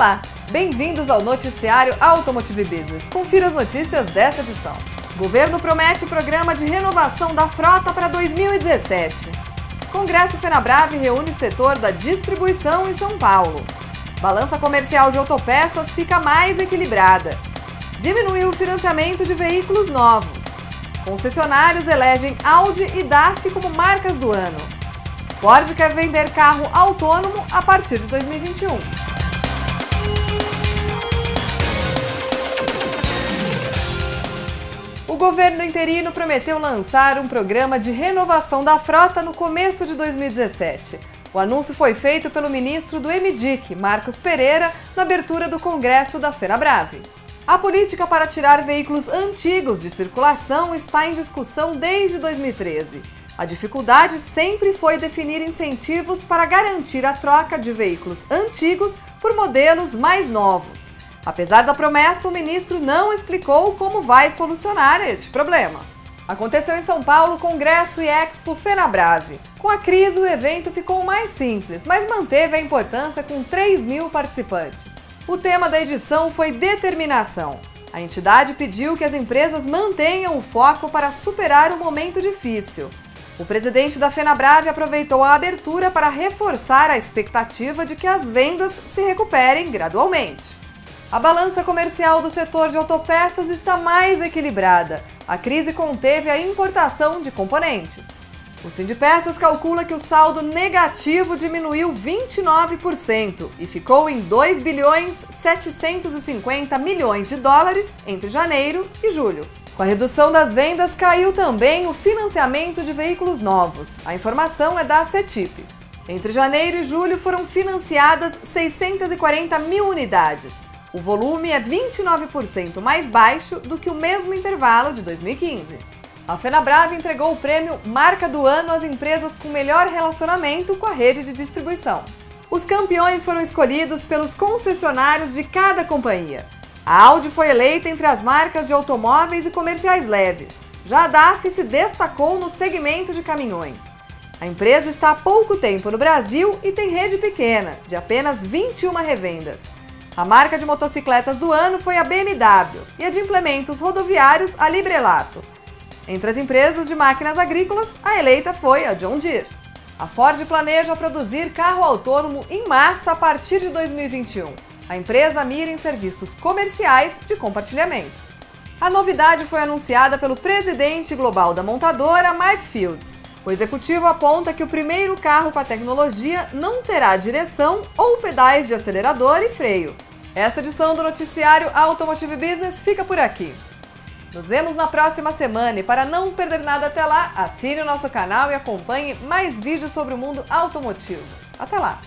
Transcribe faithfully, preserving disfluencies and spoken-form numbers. Olá, bem-vindos ao Noticiário Automotive Business. Confira as notícias desta edição. Governo promete programa de renovação da frota para dois mil e dezessete. Congresso Fenabrave reúne o setor da distribuição em São Paulo. Balança comercial de autopeças fica mais equilibrada. Diminuiu o financiamento de veículos novos. Concessionários elegem Audi e D A F como marcas do ano. Ford quer vender carro autônomo a partir de dois mil e vinte e um. O governo interino prometeu lançar um programa de renovação da frota no começo de dois mil e dezessete. O anúncio foi feito pelo ministro do M D I C, Marcos Pereira, na abertura do Congresso da Fenabrave. A política para tirar veículos antigos de circulação está em discussão desde dois mil e treze. A dificuldade sempre foi definir incentivos para garantir a troca de veículos antigos por modelos mais novos. Apesar da promessa, o ministro não explicou como vai solucionar este problema. Aconteceu em São Paulo o Congresso e Expo Fenabrave. Com a crise, o evento ficou mais simples, mas manteve a importância com três mil participantes. O tema da edição foi determinação. A entidade pediu que as empresas mantenham o foco para superar o momento difícil. O presidente da Fenabrave aproveitou a abertura para reforçar a expectativa de que as vendas se recuperem gradualmente. A balança comercial do setor de autopeças está mais equilibrada. A crise conteve a importação de componentes. O Sindipeças calcula que o saldo negativo diminuiu vinte e nove por cento e ficou em dois bilhões setecentos e cinquenta milhões de dólares entre janeiro e julho. Com a redução das vendas, caiu também o financiamento de veículos novos. A informação é da Cetip. Entre janeiro e julho foram financiadas seiscentas e quarenta mil unidades. O volume é vinte e nove por cento mais baixo do que o mesmo intervalo de dois mil e quinze. A Fenabrave entregou o prêmio Marca do Ano às empresas com melhor relacionamento com a rede de distribuição. Os campeões foram escolhidos pelos concessionários de cada companhia. A Audi foi eleita entre as marcas de automóveis e comerciais leves. Já a D A F se destacou no segmento de caminhões. A empresa está há pouco tempo no Brasil e tem rede pequena, de apenas vinte e uma revendas. A marca de motocicletas do ano foi a B M W e a de implementos rodoviários, a Librelato. Entre as empresas de máquinas agrícolas, a eleita foi a John Deere. A Ford planeja produzir carro autônomo em massa a partir de dois mil e vinte e um. A empresa mira em serviços comerciais de compartilhamento. A novidade foi anunciada pelo presidente global da montadora, Mike Fields. O executivo aponta que o primeiro carro com a tecnologia não terá direção ou pedais de acelerador e freio. Esta edição do Noticiário Automotive Business fica por aqui. Nos vemos na próxima semana e para não perder nada até lá, assine o nosso canal e acompanhe mais vídeos sobre o mundo automotivo. Até lá!